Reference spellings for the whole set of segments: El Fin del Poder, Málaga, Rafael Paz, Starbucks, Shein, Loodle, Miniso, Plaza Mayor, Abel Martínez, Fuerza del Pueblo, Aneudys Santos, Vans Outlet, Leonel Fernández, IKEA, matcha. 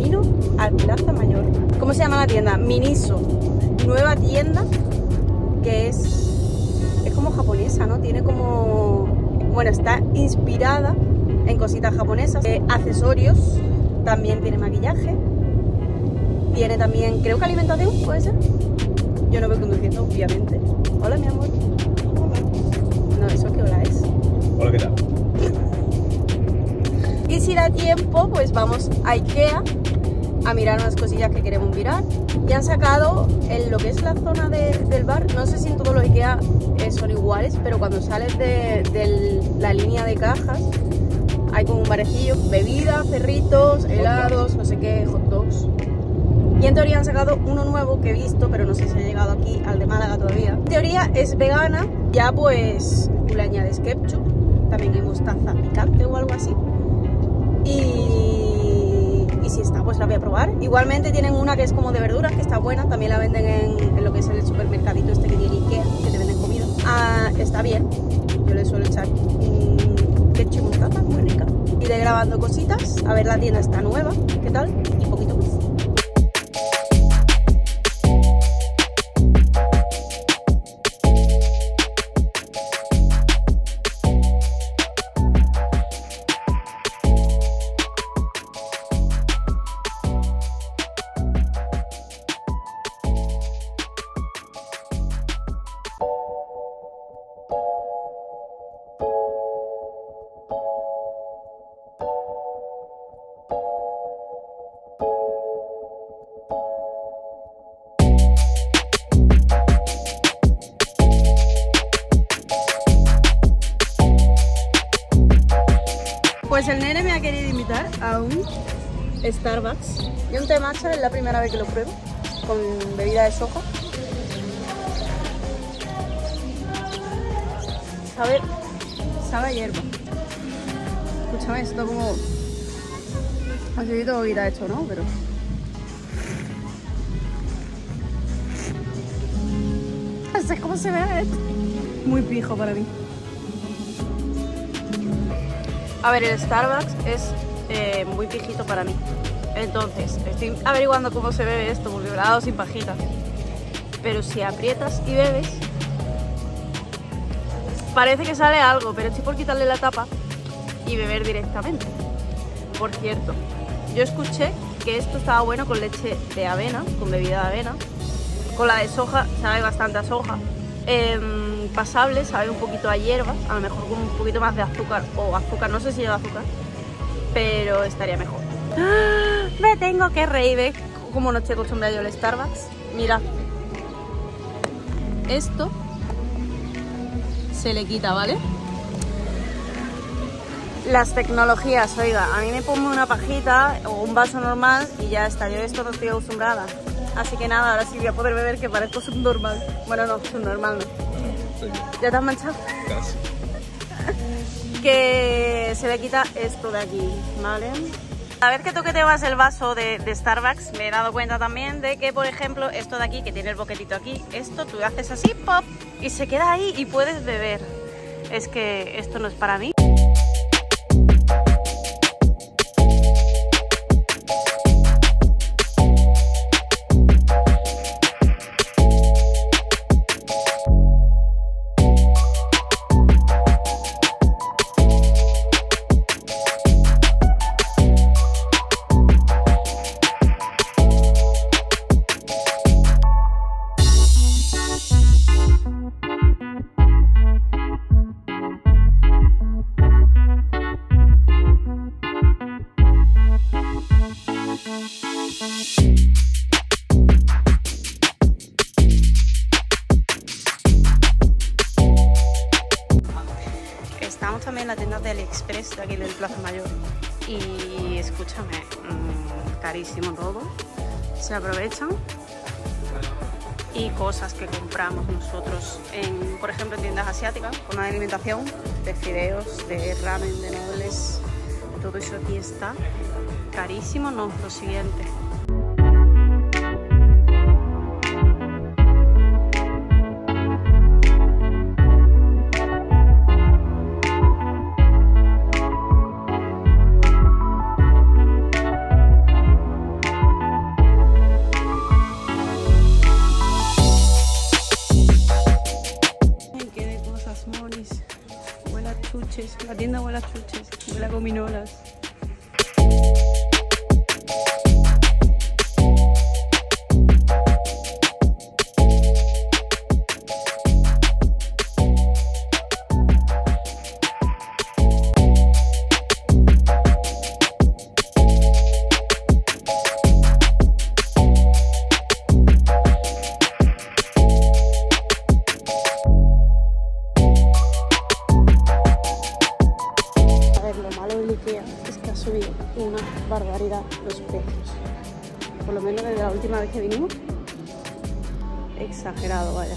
camino al Plaza Mayor. ¿Cómo se llama la tienda? Miniso. Nueva tienda que es como japonesa, ¿no? Tiene como... bueno, está inspirada en cositas japonesas, accesorios, también tiene maquillaje, tiene también, creo que alimentación, ¿puede ser? Yo no voy conduciendo, obviamente. Hola, mi amor. No, eso que hola es. Hola, ¿qué tal? Y si da tiempo, pues vamos a IKEA a mirar unas cosillas que queremos mirar. Y han sacado en lo que es la zona del bar, no sé si en todos los IKEA son iguales, pero cuando sales de la línea de cajas hay como un barecillo, bebidas, cerritos, helados, no sé qué, hot dogs. Y en teoría han sacado uno nuevo que he visto, pero no sé si ha llegado aquí al de Málaga todavía. En teoría es vegana, ya pues tú le añades ketchup, también hay mostaza picante o algo así. Y si está, pues la voy a probar. Igualmente tienen una que es como de verduras, que está buena, también la venden en lo que es el supermercadito este que tiene IKEA, que te venden comida. Ah, está bien, yo le suelo echar ketchup y mostaza, muy rica. Iré grabando cositas, a ver la tienda está nueva, ¿qué tal? Y poquito más. Pues el nene me ha querido invitar a un Starbucks y un té matcha, es la primera vez que lo pruebo, con bebida de soja. Sabe a hierba. Escúchame, esto como... ha sido bebida hecho, ¿no? Pero... no sé cómo se ve esto. Muy pijo para mí. A ver, el Starbucks es muy pijito para mí. Entonces, estoy averiguando cómo se bebe esto, porque me lo ha dado sin pajita. Pero si aprietas y bebes, parece que sale algo, pero estoy por quitarle la tapa y beber directamente. Por cierto, yo escuché que esto estaba bueno con leche de avena, con bebida de avena. Con la de soja, sabe bastante a soja. Pasable, sabe un poquito a hierbas, a lo mejor con un poquito más de azúcar o azúcar, no sé si lleva azúcar, pero estaría mejor. ¡Ah! Me tengo que reír, ¿ves? Como no estoy acostumbrada yo al Starbucks. Mira, esto se le quita, ¿vale? Las tecnologías, oiga, a mí me pongo una pajita o un vaso normal y ya está, yo esto no estoy acostumbrada. Así que nada, ahora sí voy a poder beber, que parezco subnormal. Bueno, no, subnormal no. ¿Ya te has manchado? Casi. Que se le quita esto de aquí, ¿vale? A ver qué toqueteas el vaso de Starbucks. Me he dado cuenta también de que, por ejemplo, esto de aquí, que tiene el boquetito aquí, esto tú haces así, pop, y se queda ahí y puedes beber. Es que esto no es para mí. Estamos también en la tienda del Express de aquí del Plaza Mayor y escúchame, carísimo todo, se aprovechan. Y cosas que compramos nosotros en, por ejemplo, en tiendas asiáticas, con una alimentación de fideos, de ramen, de noodles, todo eso aquí está carísimo, no, lo siguiente. tienda huele a chuches, huele a gominolas. Barbaridad los precios, por lo menos desde la última vez que vinimos, exagerado, vaya.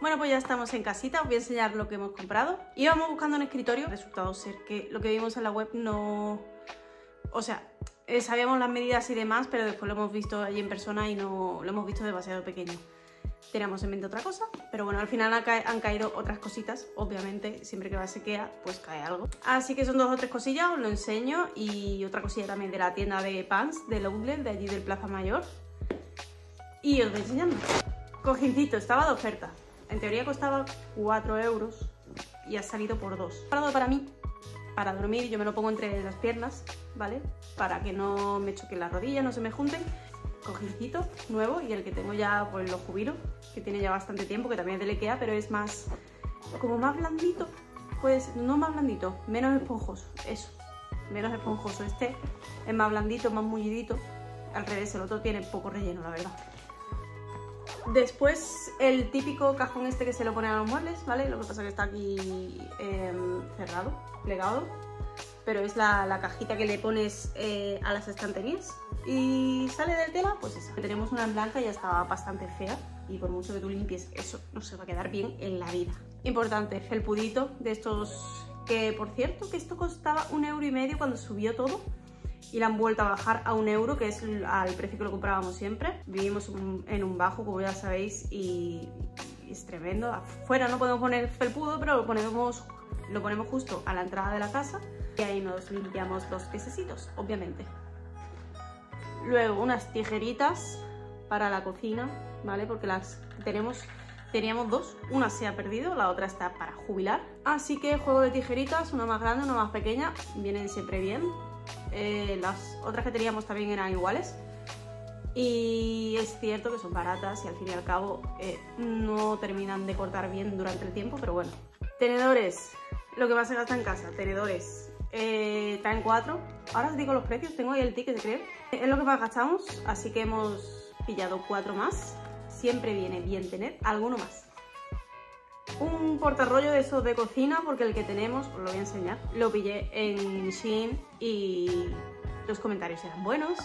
Bueno, pues ya estamos en casita, os voy a enseñar lo que hemos comprado. Íbamos buscando un escritorio, resultado ser que lo que vimos en la web no... O sea, sabíamos las medidas y demás, pero después lo hemos visto allí en persona y no lo hemos visto demasiado pequeño. Teníamos en mente otra cosa, pero bueno, al final han caído otras cositas, obviamente, siempre que vas a IKEA, pues cae algo. Así que son dos o tres cosillas, os lo enseño, y otra cosilla también de la tienda de Pants, de Loodle, de allí del Plaza Mayor. Y os voy enseñando. Cojincito, estaba de oferta. En teoría costaba 4 euros y ha salido por 2. Para mí, para dormir, yo me lo pongo entre las piernas, ¿vale? Para que no me choquen las rodillas, no se me junten. Cojincito nuevo, y el que tengo ya, pues lo jubilo, que tiene ya bastante tiempo, que también es de IKEA, pero es más, como más blandito, pues no más blandito, menos esponjoso, eso, menos esponjoso. Este es más blandito, más mullidito, al revés, el otro tiene poco relleno, la verdad. Después el típico cajón este que se lo ponen a los muebles, ¿vale? Lo que pasa es que está aquí cerrado, plegado, pero es la cajita que le pones a las estanterías y sale de tela, pues esa. Tenemos una en blanca, ya estaba bastante fea y por mucho que tú limpies eso no se va a quedar bien en la vida. Importante, felpudito de estos que, por cierto, que esto costaba 1,5 € cuando subió todo. Y la han vuelto a bajar a 1 €, que es al precio que lo comprábamos siempre. Vivimos en un bajo, como ya sabéis, y es tremendo. Afuera no podemos poner felpudo, pero lo ponemos justo a la entrada de la casa y ahí nos limpiamos los piececitos, obviamente. Luego unas tijeritas para la cocina, ¿vale? Porque las teníamos dos, una se ha perdido, la otra está para jubilar. Así que juego de tijeritas, una más grande, una más pequeña, vienen siempre bien. Las otras que teníamos también eran iguales y es cierto que son baratas y al fin y al cabo no terminan de cortar bien durante el tiempo, pero bueno. Tenedores, lo que más se gasta en casa, tenedores, traen 4. Ahora os digo los precios, tengo ahí el ticket, creo. Es lo que más gastamos, así que hemos pillado 4 más. Siempre viene bien tener alguno más. Un portarrollo de esos de cocina, porque el que tenemos, os lo voy a enseñar, lo pillé en Shein y los comentarios eran buenos,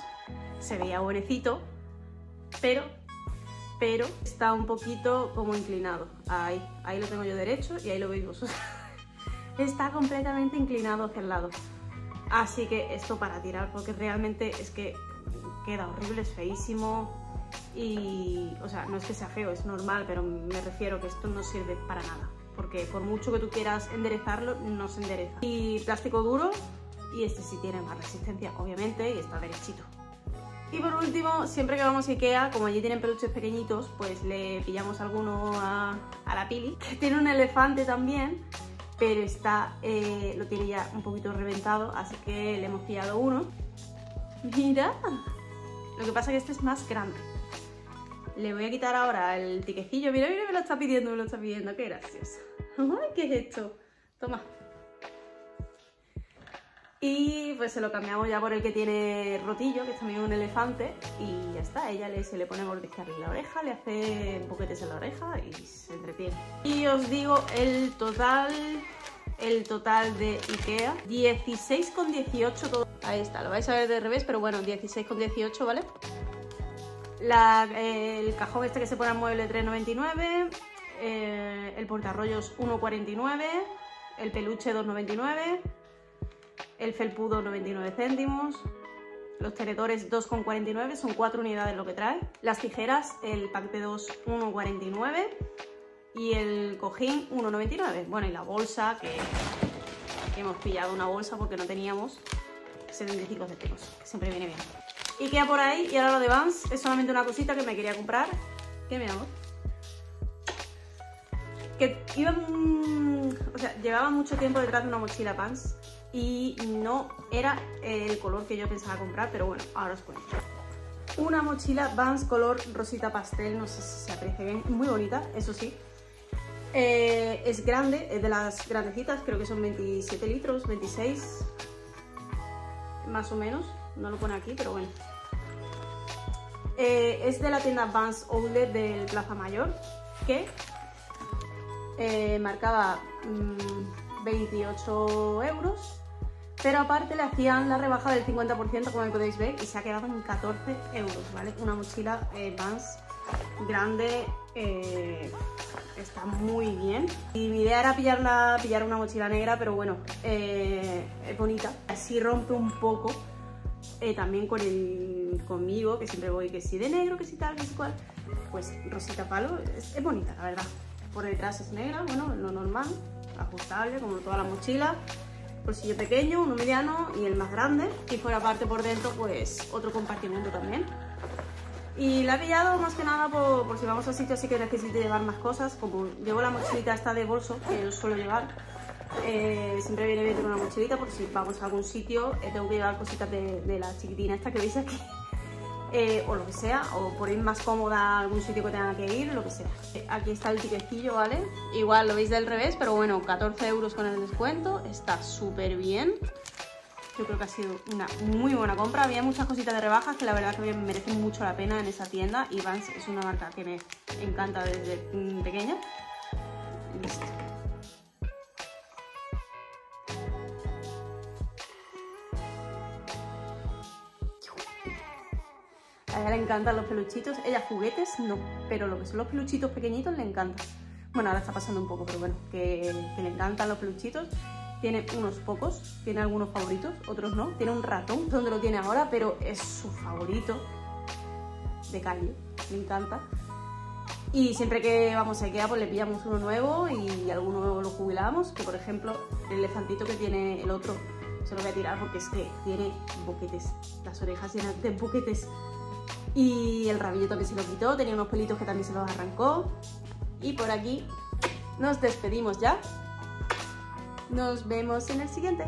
se veía buenecito, pero está un poquito como inclinado. Ahí lo tengo yo derecho y ahí lo veis vosotros. Está completamente inclinado hacia el lado. Así que esto para tirar, porque realmente es que queda horrible, es feísimo. Y, o sea, no es que sea feo, es normal, pero me refiero que esto no sirve para nada, porque por mucho que tú quieras enderezarlo, no se endereza. Y plástico duro, y este sí tiene más resistencia, obviamente, y está derechito. Y por último, siempre que vamos a IKEA, como allí tienen peluches pequeñitos, pues le pillamos alguno a la Pili, que tiene un elefante también, pero está, lo tiene ya un poquito reventado, así que le hemos pillado uno. ¡Mira! Lo que pasa es que este es más grande. Le voy a quitar ahora el tiquecillo. Mira, mira, me lo está pidiendo. Qué gracioso. Ay, ¿qué es esto? Toma. Y pues se lo cambiamos ya por el que tiene rotillo, que es también un elefante. Y ya está. Ella se le pone a mordiscarle la oreja, le hace boquetes en la oreja y se entretiene. Y os digo el total de IKEA. 16,18 todo. Ahí está, lo vais a ver de revés, pero bueno, 16,18, ¿vale? El cajón este que se pone al mueble, 3,99. El portarrollos, 1,49. El peluche, 2,99. El felpudo, 99 céntimos. Los tenedores, 2,49. Son 4 unidades lo que trae. Las tijeras, el pack de 2, 1,49. Y el cojín, 1,99. Bueno, y la bolsa, que Hemos pillado una bolsa porque no teníamos 75 céntimos, que siempre viene bien. Y queda por ahí. Y ahora lo de Vans es solamente una cosita que me quería comprar. ¿Qué, mi amor? Que iba, o sea, llevaba mucho tiempo detrás de una mochila Vans y no era el color que yo pensaba comprar, pero bueno, ahora os cuento. Una mochila Vans color rosita pastel, no sé si se aprecia bien, muy bonita, eso sí. Es grande, es de las grandecitas, creo que son 27 litros, 26, más o menos, no lo pone aquí, pero bueno. Es de la tienda Vans Outlet del Plaza Mayor, que marcaba 28 euros, pero aparte le hacían la rebaja del 50%, como podéis ver, y se ha quedado en 14 euros, ¿vale? Una mochila Vans grande, está muy bien. Y mi idea era pillar una mochila negra, pero bueno, es bonita. Así rompe un poco también con conmigo, que siempre voy que sí de negro, que sí tal, que sí cual. Pues rosita palo, es bonita, la verdad. Por detrás es negra, bueno, lo normal, ajustable, como toda la mochila. Bolsillo pequeño, uno mediano y el más grande. Y por aparte, por dentro, pues otro compartimento también. Y la he pillado más que nada por si vamos a sitios así que necesite llevar más cosas. Como llevo la mochilita esta de bolso, que yo suelo llevar, siempre viene bien tener una mochilita por si vamos a algún sitio, tengo que llevar cositas de la chiquitina esta que veis aquí, o lo que sea, o por ir más cómoda a algún sitio que tenga que ir, lo que sea. Aquí está el tiquecillo, ¿vale? Igual lo veis del revés, pero bueno, 14 euros con el descuento, está súper bien. Yo creo que ha sido una muy buena compra. Había muchas cositas de rebajas que la verdad que me merecen mucho la pena en esa tienda. Y Vans es una marca que me encanta desde pequeña. Listo. A ella le encantan los peluchitos. Ella juguetes no, pero lo que son los peluchitos pequeñitos le encantan. Bueno, ahora está pasando un poco, pero bueno, que le encantan los peluchitos. Tiene unos pocos, tiene algunos favoritos, otros no. Tiene un ratón, donde lo tiene ahora, pero es su favorito de calle, me encanta. Y siempre que vamos a IKEA, pues le pillamos uno nuevo y alguno nuevo lo jubilamos. Que por ejemplo, el elefantito que tiene el otro, se lo voy a tirar porque es que tiene boquetes, las orejas llenas de boquetes. Y el rabillo también se lo quitó, tenía unos pelitos que también se los arrancó. Y por aquí nos despedimos ya. Nos vemos en el siguiente.